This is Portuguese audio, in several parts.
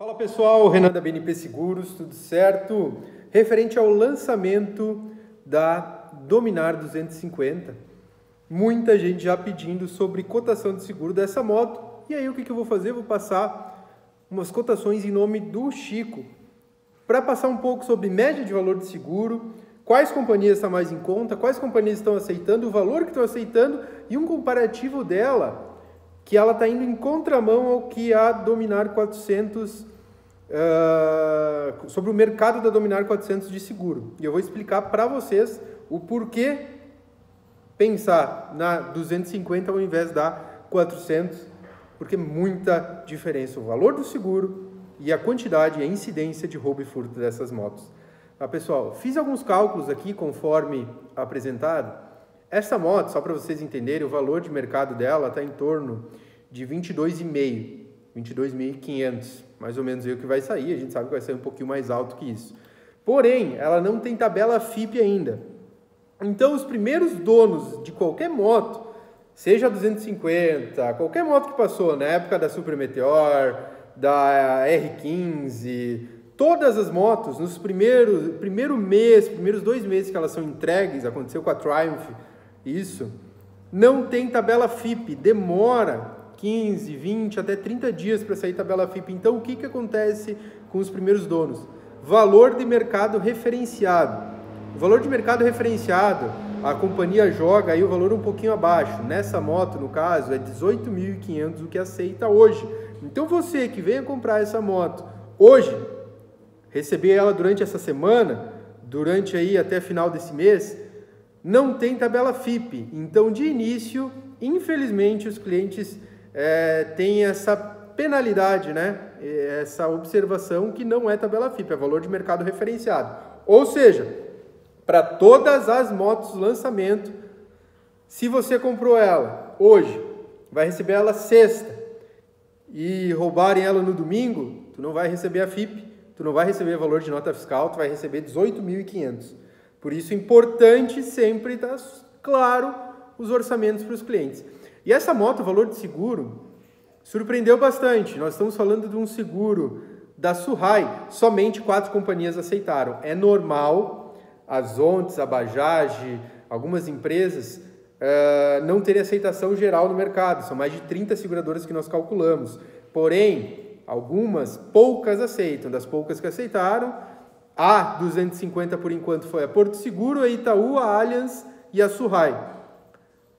Fala pessoal, Renan da BNP Seguros, tudo certo? Referente ao lançamento da Dominar 250, muita gente já pedindo sobre cotação de seguro dessa moto. E aí o que eu vou fazer? Vou passar umas cotações em nome do Chico, para passar um pouco sobre média de valor de seguro, quais companhias estão mais em conta, quais companhias estão aceitando, o valor que estão aceitando e um comparativo dela, que ela está indo em contramão ao que a Dominar 400, sobre o mercado da Dominar 400 de seguro. E eu vou explicar para vocês o porquê pensar na 250 ao invés da 400, porque muita diferença o valor do seguro e a quantidade e a incidência de roubo e furto dessas motos. Tá, pessoal, fiz alguns cálculos aqui conforme apresentado. Essa moto, só para vocês entenderem, o valor de mercado dela está em torno de 22,5, 22.500, mais ou menos aí o que vai sair. A gente sabe que vai sair um pouquinho mais alto que isso. Porém, ela não tem tabela FIPE ainda. Então, os primeiros donos de qualquer moto, seja a 250, qualquer moto que passou na época da Super Meteor, da R15, todas as motos, nos primeiros 2 meses que elas são entregues, aconteceu com a Triumph, isso, não tem tabela FIPE, demora 15, 20, até 30 dias para sair tabela FIPE. Então, o que acontece com os primeiros donos? Valor de mercado referenciado. O valor de mercado referenciado, a companhia joga aí o valor um pouquinho abaixo. Nessa moto, no caso, é 18.500 o que aceita hoje. Então, você que venha comprar essa moto hoje, receber ela durante essa semana, durante aí até final desse mês, não tem tabela FIPE. Então, de início, infelizmente, os clientes têm essa penalidade, né? Essa observação que não é tabela FIPE, é valor de mercado referenciado. Ou seja, para todas as motos lançamento, se você comprou ela hoje, vai receber ela sexta e roubarem ela no domingo, tu não vai receber a FIPE, tu não vai receber valor de nota fiscal, tu vai receber 18.500. Por isso é importante sempre estar claro os orçamentos para os clientes. E essa moto, o valor de seguro, surpreendeu bastante. Nós estamos falando de um seguro da Surrai, somente 4 companhias aceitaram. É normal as ONTs, a Bajaj, algumas empresas, não terem aceitação geral no mercado. São mais de 30 seguradoras que nós calculamos. Porém, algumas, poucas aceitam. Das poucas que aceitaram, a 250 por enquanto foi a Porto Seguro, a Itaú, a Allianz e a Suhai.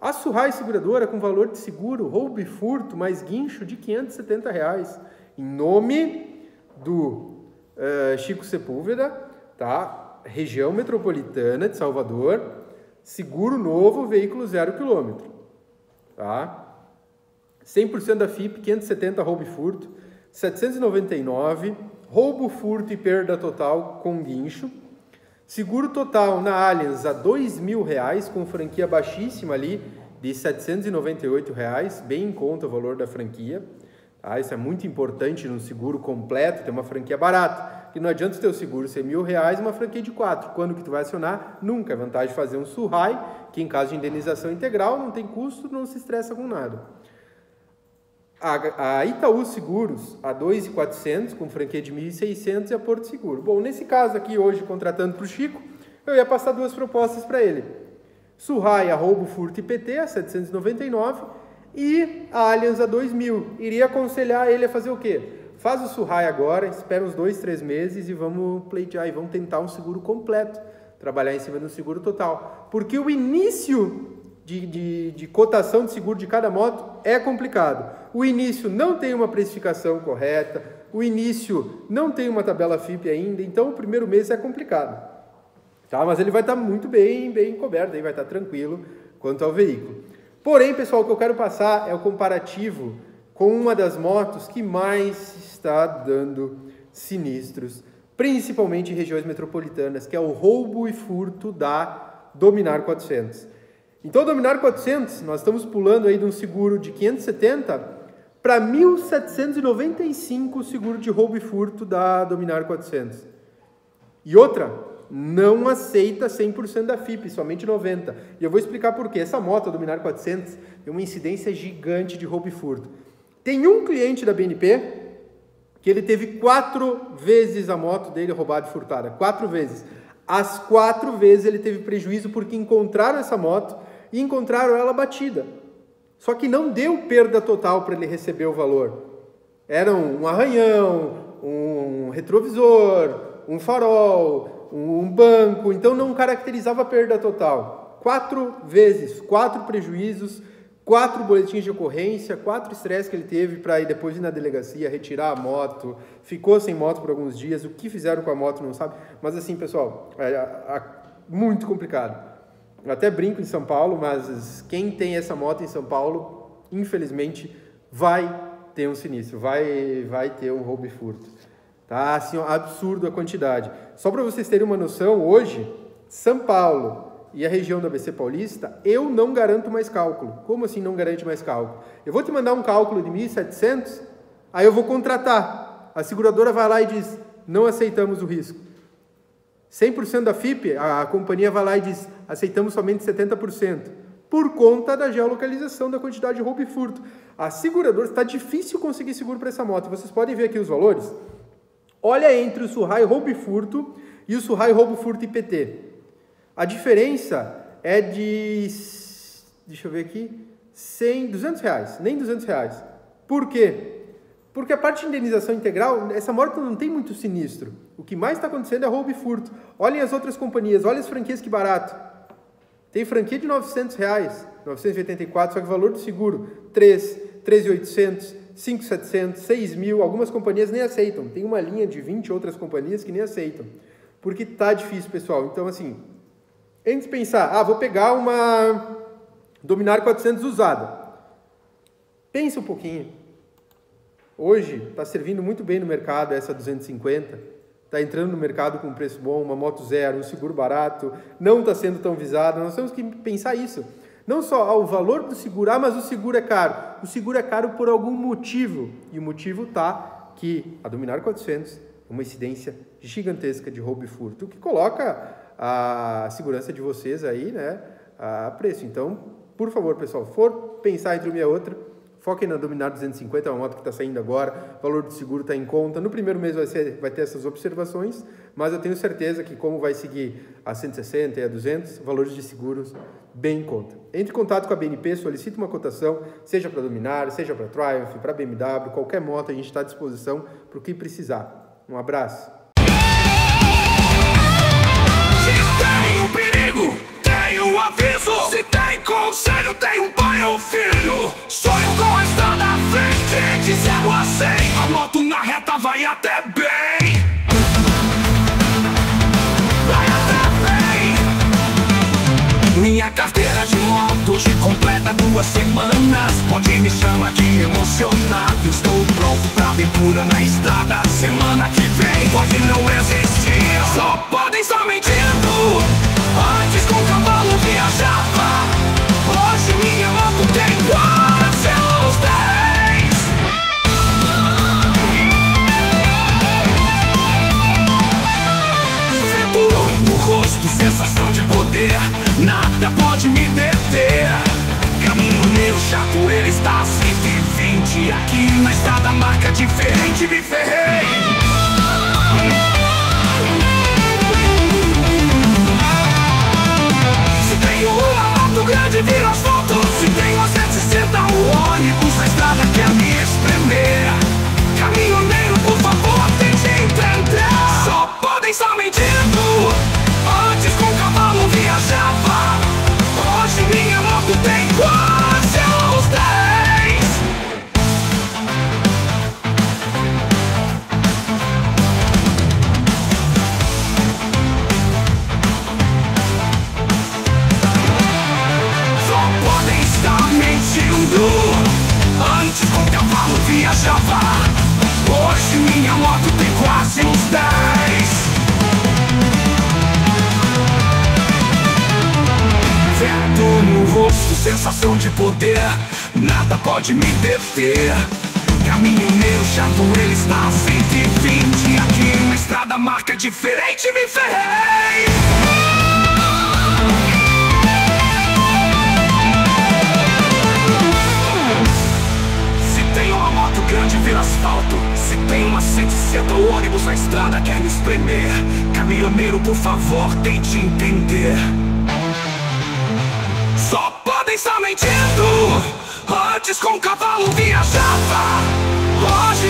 A Surrai Seguradora, com valor de seguro, roubo e furto, mais guincho de R$ 570, reais, em nome do Chico Sepúlveda, tá? Região metropolitana de Salvador, seguro novo, veículo 0 km, tá? 100% da FIPE, 570 roubo e furto, 799 roubo, furto e perda total com guincho. Seguro total na Allianz a R$ 2.000, com franquia baixíssima ali de R$ 798, bem em conta o valor da franquia, tá? Isso é muito importante num seguro completo, ter uma franquia barata. Que não adianta o teu seguro ser R$ 1.000 e uma franquia de 4. Quando que tu vai acionar? Nunca. É vantagem fazer um Surrai, que em caso de indenização integral, não tem custo, não se estressa com nada. A Itaú Seguros, a 2.400, com franquia de 1.600 e a Porto Seguro. Bom, nesse caso aqui, hoje, contratando para o Chico, eu ia passar 2 propostas para ele. Surrai, a roubo, furto e PT, a 799, e a Allianz a 2.000. Iria aconselhar ele a fazer o quê? Faz o Surrai agora, espera uns 2, 3 meses e vamos pleitear e vamos tentar um seguro completo, trabalhar em cima do seguro total. Porque o início de cotação de seguro de cada moto é complicado. O início não tem uma precificação correta, o início não tem uma tabela FIPE ainda, então o primeiro mês é complicado. Tá? Mas ele vai estar muito bem coberto, aí vai estar tranquilo quanto ao veículo. Porém, pessoal, o que eu quero passar é o comparativo com uma das motos que mais está dando sinistros, principalmente em regiões metropolitanas, que é o roubo e furto da Dominar 400. Então, Dominar 400, nós estamos pulando aí de um seguro de 570 para 1795 o seguro de roubo e furto da Dominar 400. E outra, não aceita 100% da FIPE, somente 90%. E eu vou explicar por quê. Essa moto, a Dominar 400, tem uma incidência gigante de roubo e furto. Tem um cliente da BNP que ele teve 4 vezes a moto dele roubada e furtada, 4 vezes. As 4 vezes ele teve prejuízo porque encontraram essa moto e encontraram ela batida. Só que não deu perda total para ele receber o valor. Era um arranhão, um retrovisor, um farol, um banco, então não caracterizava perda total. 4 vezes, 4 prejuízos, 4 boletins de ocorrência, 4 estresses que ele teve para ir depois ir na delegacia, retirar a moto, ficou sem moto por alguns dias, o que fizeram com a moto não sabe. Mas assim, pessoal, é muito complicado. Eu até brinco em São Paulo, mas quem tem essa moto em São Paulo, infelizmente, vai ter um sinistro, vai ter um roubo e furto. Tá, assim, absurdo a quantidade. Só para vocês terem uma noção, hoje, São Paulo e a região da ABC Paulista, eu não garanto mais cálculo. Como assim não garante mais cálculo? Eu vou te mandar um cálculo de 1.700, aí eu vou contratar. A seguradora vai lá e diz, não aceitamos o risco. 100% da FIPE, a companhia vai lá e diz, aceitamos somente 70%. Por conta da geolocalização da quantidade de roubo e furto. A seguradora, está difícil conseguir seguro para essa moto. Vocês podem ver aqui os valores. Olha entre o Surrai roubo e furto e o Surrai roubo furto IPT. A diferença é de, deixa eu ver aqui, 100, R$200, nem R$200. Por quê? Porque a parte de indenização integral, essa moto não tem muito sinistro. O que mais está acontecendo é roubo e furto. Olhem as outras companhias, olhem as franquias, que barato. Tem franquia de R$900, 984, só que o valor do seguro, 3.800, 5.700, 6.000, algumas companhias nem aceitam. Tem uma linha de 20 outras companhias que nem aceitam. Porque tá difícil, pessoal. Então, assim, antes de pensar, vou pegar uma Dominar 400 usada. Pensa um pouquinho. Hoje está servindo muito bem no mercado essa 250. Está entrando no mercado com um preço bom, uma moto zero, um seguro barato, não está sendo tão visada. Nós temos que pensar isso. Não só o valor do seguro, mas o seguro é caro. O seguro é caro por algum motivo. E o motivo está que a Dominar 400 é uma incidência gigantesca de roubo e furto, o que coloca a segurança de vocês aí, né, a preço. Então, por favor, pessoal, for pensar entre uma e a outra, foquem na Dominar 250, é uma moto que está saindo agora, o valor do seguro está em conta. No primeiro mês vai ter essas observações, mas eu tenho certeza que como vai seguir a 160 e a 200, valores de seguros bem em conta. Entre em contato com a BNP, solicite uma cotação, seja para Dominar, seja para Triumph, para BMW, qualquer moto, a gente está à disposição para o que precisar. Um abraço. Se tem um perigo, tem um aviso, se tem conselho, tem um pai ou filho. Sonho com estar na frente, dizendo assim, a moto na reta vai até bem. Minha carteira de motos completa 2 semanas. Pode me chamar de emocionado, estou pronto pra aventura na estrada. Semana que vem pode não existir, só podem estar mentindo. Antes com o cavalo viajava, hoje minha moto tem quatro seus 10. Seguro no rosto, sensação de poder, nada pode me deter. Caminhoneiro chato, ele está a 120. Aqui na estrada marca diferente, me ferrei. Se tenho uma moto grande, vira asfalto. Se tenho a 160, o ônibus na estrada quer me espremer. Caminhoneiro, por favor, tente entender. Só podem estar mentindo. Antes com o cavalo viajava, minha moto tem quase aos 10. Só podem estar mentindo. Antes com o cavalo viajava, hoje minha moto tem quase uns 10. Vento no rosto, sensação de poder, nada pode me deter. Caminho meu chato, ele está a 120. Aqui na estrada marca diferente, me ferrei. Se tem uma moto grande, vira asfalto. Se tem uma o ônibus na estrada quer me espremer. Caminhoneiro, por favor, tente entender. Só podem estar mentindo. Antes com o cavalo viajava, hoje